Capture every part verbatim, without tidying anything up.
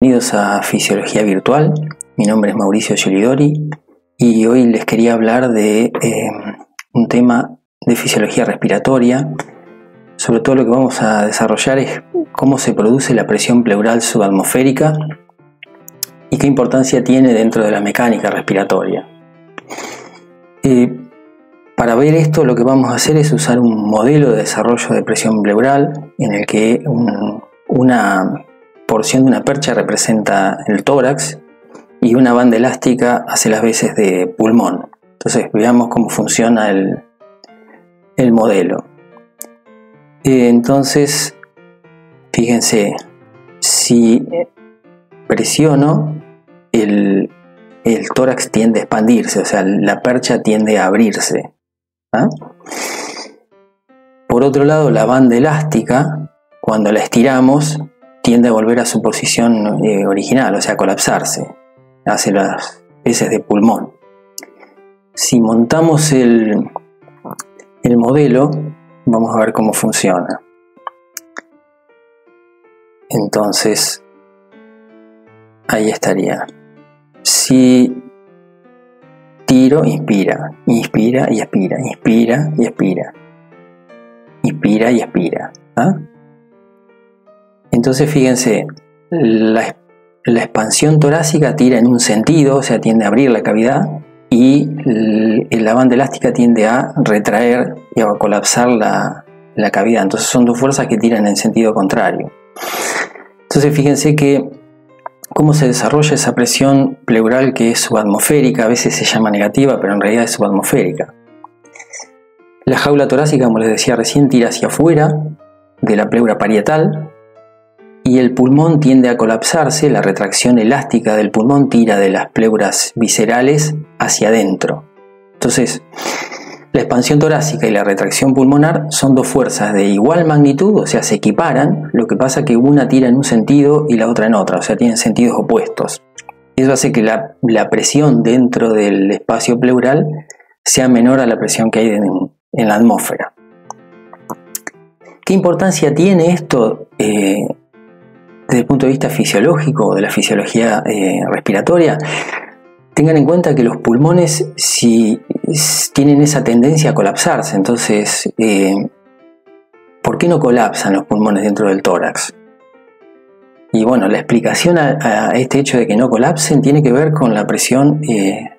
Bienvenidos a Fisiología Virtual, mi nombre es Mauricio Giuliodori y hoy les quería hablar de eh, un tema de fisiología respiratoria. Sobre todo lo que vamos a desarrollar es cómo se produce la presión pleural subatmosférica y qué importancia tiene dentro de la mecánica respiratoria. Eh, para ver esto lo que vamos a hacer es usar un modelo de desarrollo de presión pleural en el que un, una... porción de una percha representa el tórax y una banda elástica hace las veces de pulmón. Entonces veamos cómo funciona el, el modelo. Entonces, fíjense, si presiono, el, el tórax tiende a expandirse, o sea, la percha tiende a abrirse. ¿Ah? Por otro lado, la banda elástica, cuando la estiramos, tiende a volver a su posición eh, original, o sea, a colapsarse, hace las veces de pulmón. Si montamos el, el modelo, vamos a ver cómo funciona. Entonces, ahí estaría. Si tiro, inspira, inspira y expira, inspira y expira, inspira y expira. ¿Ah? Entonces fíjense, la, la expansión torácica tira en un sentido, o sea, tiende a abrir la cavidad, y la banda elástica tiende a retraer y a colapsar la, la cavidad. Entonces son dos fuerzas que tiran en sentido contrario. Entonces fíjense que cómo se desarrolla esa presión pleural que es subatmosférica, a veces se llama negativa, pero en realidad es subatmosférica. La jaula torácica, como les decía recién, tira hacia afuera de la pleura parietal, y el pulmón tiende a colapsarse, la retracción elástica del pulmón tira de las pleuras viscerales hacia adentro. Entonces, la expansión torácica y la retracción pulmonar son dos fuerzas de igual magnitud, o sea, se equiparan, lo que pasa que una tira en un sentido y la otra en otra, o sea, tienen sentidos opuestos. Eso hace que la, la presión dentro del espacio pleural sea menor a la presión que hay en, en la atmósfera. ¿Qué importancia tiene esto? Eh, Desde el punto de vista fisiológico, de la fisiología eh, respiratoria, tengan en cuenta que los pulmones si, tienen esa tendencia a colapsarse. Entonces, eh, ¿por qué no colapsan los pulmones dentro del tórax? Y bueno, la explicación a, a este hecho de que no colapsen tiene que ver con la presión eh,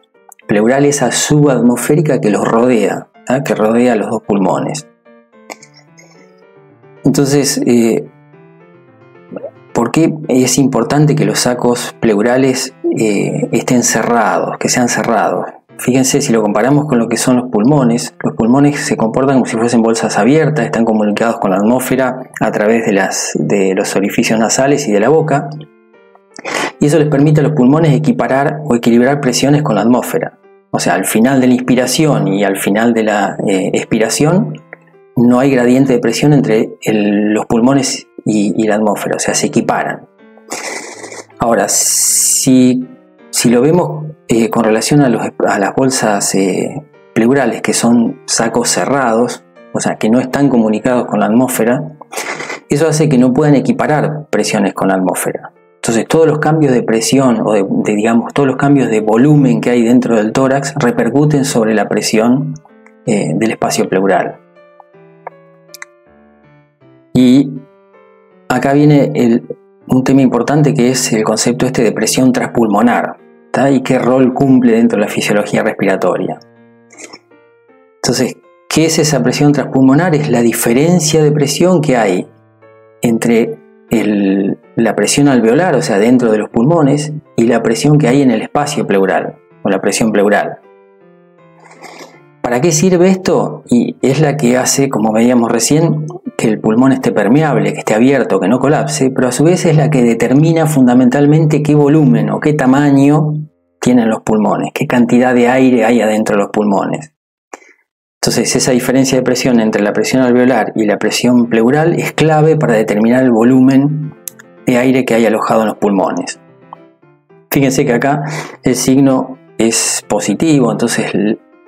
pleural, esa subatmosférica que los rodea, ¿ah? que rodea los dos pulmones. Entonces, eh, ¿por qué es importante que los sacos pleurales eh, estén cerrados, que sean cerrados? Fíjense, si lo comparamos con lo que son los pulmones, los pulmones se comportan como si fuesen bolsas abiertas, están comunicados con la atmósfera a través de, las, de los orificios nasales y de la boca, y eso les permite a los pulmones equiparar o equilibrar presiones con la atmósfera. O sea, al final de la inspiración y al final de la eh, expiración, no hay gradiente de presión entre el, los pulmones y, y la atmósfera, o sea, se equiparan. Ahora, si, si lo vemos eh, con relación a, los, a las bolsas eh, pleurales, que son sacos cerrados, o sea, que no están comunicados con la atmósfera, eso hace que no puedan equiparar presiones con la atmósfera. Entonces, todos los cambios de presión o de, de digamos, todos los cambios de volumen que hay dentro del tórax repercuten sobre la presión eh, del espacio pleural. Y acá viene el, un tema importante que es el concepto este de presión transpulmonar, ¿tá? Y qué rol cumple dentro de la fisiología respiratoria. Entonces, ¿qué es esa presión transpulmonar? Es la diferencia de presión que hay entre el, la presión alveolar, o sea, dentro de los pulmones, y la presión que hay en el espacio pleural, o la presión pleural. ¿Para qué sirve esto? Y es la que hace, como veíamos recién, que el pulmón esté permeable, que esté abierto, que no colapse, pero a su vez es la que determina fundamentalmente qué volumen o qué tamaño tienen los pulmones, qué cantidad de aire hay adentro de los pulmones. Entonces, esa diferencia de presión entre la presión alveolar y la presión pleural es clave para determinar el volumen de aire que hay alojado en los pulmones. Fíjense que acá el signo es positivo, entonces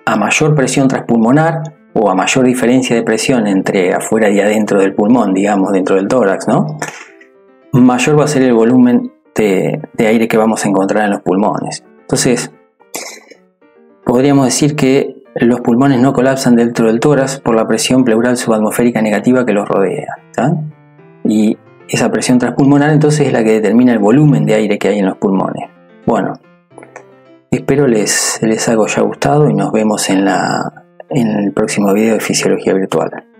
a mayor presión transpulmonar, o a mayor diferencia de presión entre afuera y adentro del pulmón, digamos, dentro del tórax, ¿no? Mayor va a ser el volumen de, de aire que vamos a encontrar en los pulmones. Entonces, podríamos decir que los pulmones no colapsan dentro del tórax por la presión pleural subatmosférica negativa que los rodea, ¿tá? Y esa presión transpulmonar entonces es la que determina el volumen de aire que hay en los pulmones. Bueno, espero les, les haya gustado y nos vemos en, la, en el próximo video de Fisiología Virtual.